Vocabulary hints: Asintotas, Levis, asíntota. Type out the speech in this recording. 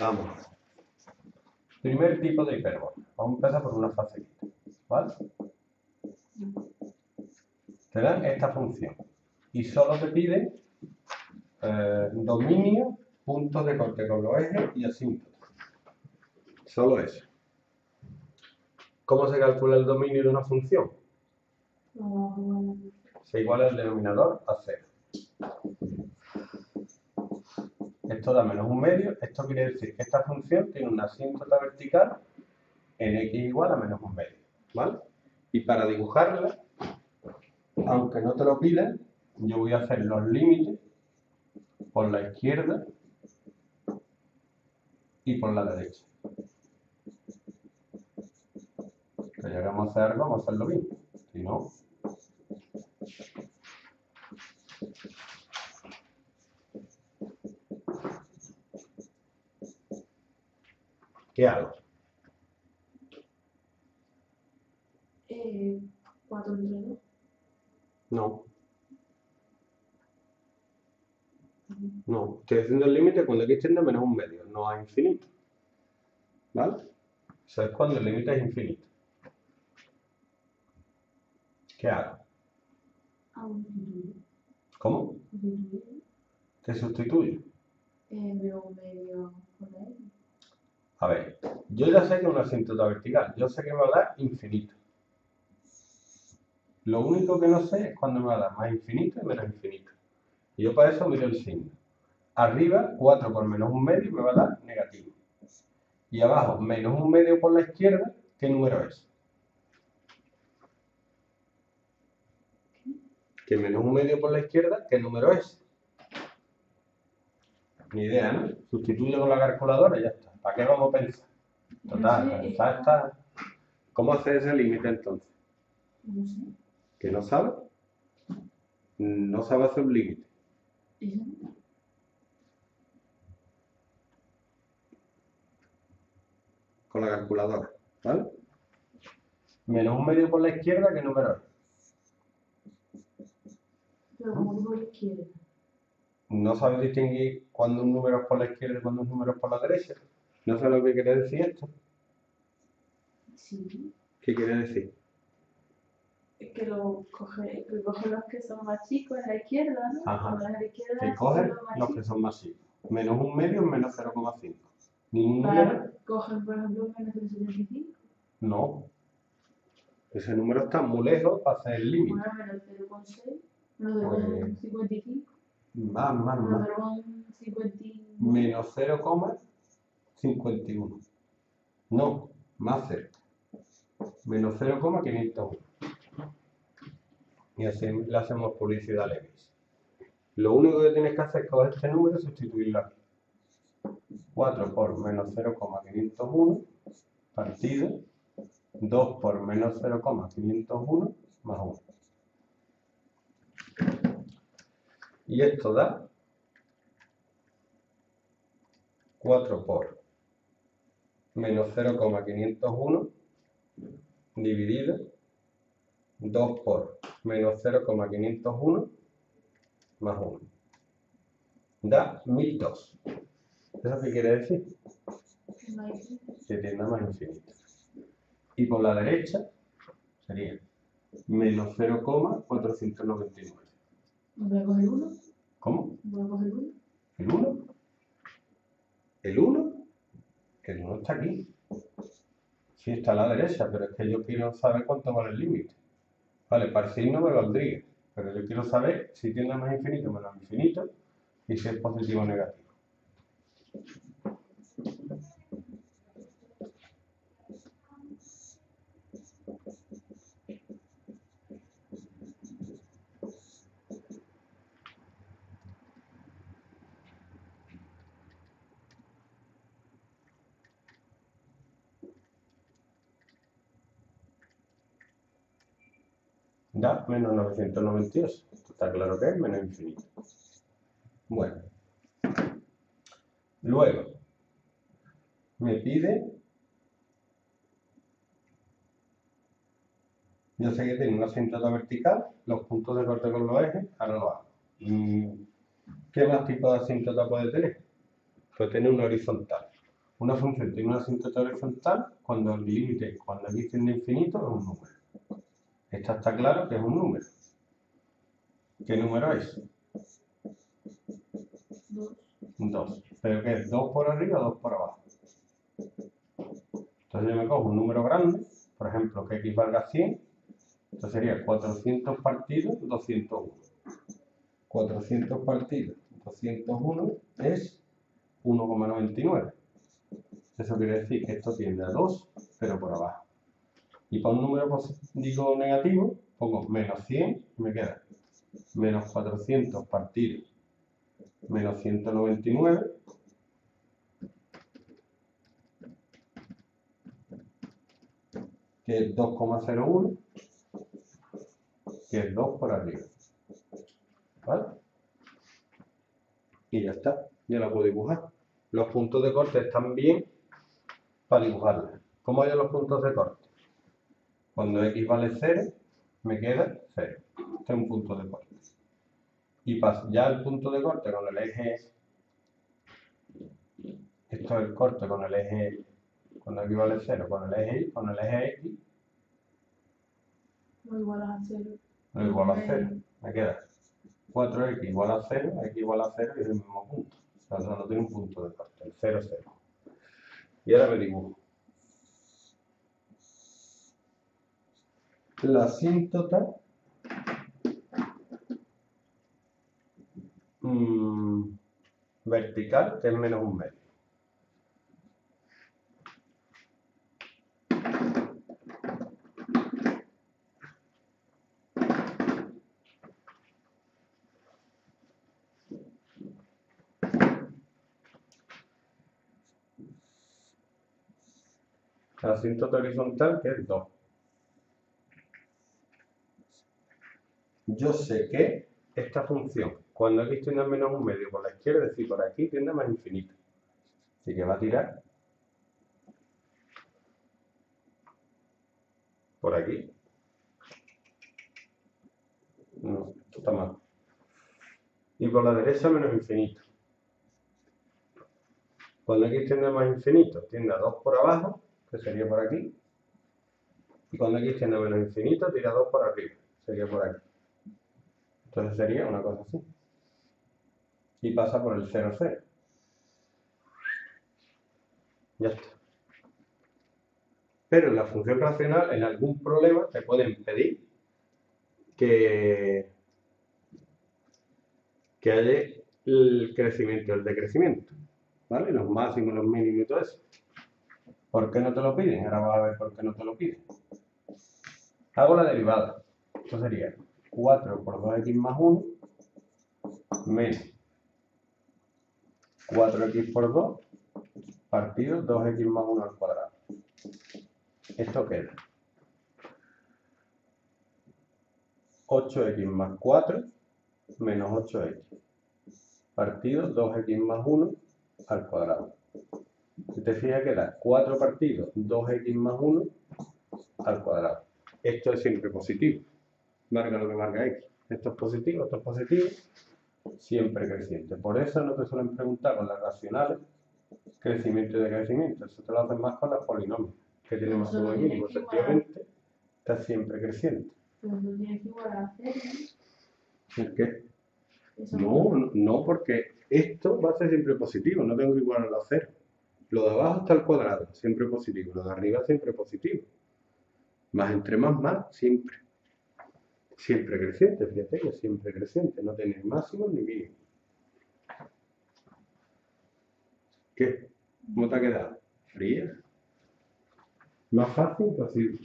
Vamos. Primer tipo de hipérbole. Vamos a empezar por una facilita, ¿vale? Te dan esta función y solo te pide dominio, puntos de corte con los ejes y asíntotas. Solo eso. ¿Cómo se calcula el dominio de una función? Se iguala el denominador a 0. Esto da menos un medio. Esto quiere decir que esta función tiene una asíntota vertical en x igual a menos un medio, ¿vale? Y para dibujarla, aunque no te lo pidan, yo voy a hacer los límites por la izquierda y por la derecha. Si llegamos a hacer algo, vamos a hacerlo bien. Si no... ¿qué hago? 4 entre 2. No. No, estoy haciendo el límite cuando x tiende a menos un medio, no a infinito. ¿Vale? Eso es cuando el límite es infinito. ¿Qué hago? ¿Cómo? ¿Te sustituyo? A ver, yo ya sé que es una asíntota vertical, yo sé que me va a dar infinito. Lo único que no sé es cuándo me va a dar más infinito y menos infinito. Y yo para eso miro el signo. Arriba, 4 por menos un medio me va a dar negativo. Y abajo, menos un medio por la izquierda, ¿qué número es? Que menos un medio por la izquierda, ¿qué número es? Ni idea, ¿no? Sustituyo con la calculadora y ya está. ¿Para qué vamos a pensar? Total, pensar está... ¿Cómo haces ese límite entonces? No sé. ¿Que no sabe? No sabe hacer un límite. Con la calculadora, ¿vale? Menos un medio por la izquierda, ¿qué número es? ¿No sabes distinguir cuando un número es por la izquierda y cuando un número es por la derecha? ¿No sabes lo que quiere decir esto? Sí. ¿Qué quiere decir? Es que coge los que son más chicos en la izquierda, ¿no? Ajá. Que coge los que son más chicos. Menos un medio es menos 0,5. Ningún número. ¿Cogen, por ejemplo, menos 0,75? No. Ese número está muy lejos para hacer el límite. Bueno, menos 0,6. Pues, 55. Más. Menos 0,51. No, más cerca. Menos 0,501. Y así le hacemos publicidad a Levis. Lo único que tienes que hacer es coger este número y sustituirlo aquí. 4 por menos 0,501 partido 2 por menos 0,501 más 1. Y esto da 4 por menos 0,501 dividido 2 por menos 0,501 más 1. Da 1002. ¿Eso qué quiere decir? Que tiende a más infinito. Y por la derecha sería menos 0,499. ¿Voy a coger 1? ¿Cómo? ¿Voy a coger 1? ¿El 1? ¿El 1? El 1 está aquí. Sí, está a la derecha, pero es que yo quiero saber cuánto vale el límite. Vale, para el signo me valdría, pero yo quiero saber si tiende a más infinito o menos infinito y si es positivo o negativo. Da menos 998. Esto está claro que es menos infinito. Bueno. Luego, me pide... Yo sé que tiene una asíntota vertical, los puntos de corte con los ejes, ahora lo hago. ¿Qué más tipo de asíntota puede tener? Puede tener una horizontal. Una función tiene una asíntota horizontal cuando el límite, cuando x tiende a infinito, es un número. Esto está claro que es un número. ¿Qué número es? 2. ¿Pero qué es? ¿2 por arriba o 2 por abajo? Entonces yo me cojo un número grande, por ejemplo, que x valga 100, esto sería 400 partido 201. 400 partido 201 es 1,99. Eso quiere decir que esto tiende a 2, pero por abajo. Y para un número digo negativo, pongo menos 100 y me queda menos 400 partido menos 199. Que es 2,01, que es 2 por arriba. ¿Vale? Y ya está, ya la puedo dibujar. Los puntos de corte están bien para dibujarla. ¿Cómo hallo los puntos de corte? Cuando x vale 0, me queda 0. Este es un punto de corte. Y paso ya el punto de corte con el eje... Esto es el corte con el eje... Cuando x vale 0, con el eje y, con el eje x. No igual a 0. No igual a 0. Me queda 4x igual a 0, x igual a 0 y es el mismo punto. O sea, no tiene un punto de corte, el 0, 0. Y ahora me dibujo la asíntota vertical, que es menos un medio. La asíntota horizontal, que es 2. Yo sé que esta función, cuando x tiende a menos un medio por la izquierda, es decir, por aquí tiende a más infinito. Así que va a tirar por aquí. No, esto está mal. Y por la derecha menos infinito. Cuando x tiende a más infinito, tiende a 2 por abajo, que sería por aquí, y cuando x tiende a menos infinito, tira 2 por arriba, sería por aquí. Entonces sería una cosa así. Y pasa por el 0, 0. Ya está. Pero en la función racional, en algún problema, te pueden pedir que haya el crecimiento y el decrecimiento, ¿vale? Los máximos, los mínimos y todo eso. ¿Por qué no te lo piden? Ahora vas a ver por qué no te lo piden. Hago la derivada. Esto sería 4 por 2x más 1 menos 4x por 2 partido 2x más 1 al cuadrado. Esto queda 8x más 4 menos 8x partido 2x más 1 al cuadrado. Si te fijas, queda 4 partido 2x más 1 al cuadrado. Esto es siempre positivo. Marca lo que marca x. Esto es positivo, esto es positivo. Siempre creciente. Por eso no te suelen preguntar con las racionales crecimiento y decrecimiento. Eso te lo hacen más con las polinomios, que tienen más o mínimo. Efectivamente, está siempre creciente. Pero no tienes que igualar a 0. ¿Por qué? No, porque esto va a ser siempre positivo. No tengo que igualarlo a 0. Lo de abajo está al cuadrado, siempre positivo. Lo de arriba siempre positivo. Más entre más, siempre. Siempre creciente, fíjate que siempre creciente. No tenéis máximos ni mínimos. ¿Qué? ¿Cómo te ha quedado? ¿Fría? Más fácil posible.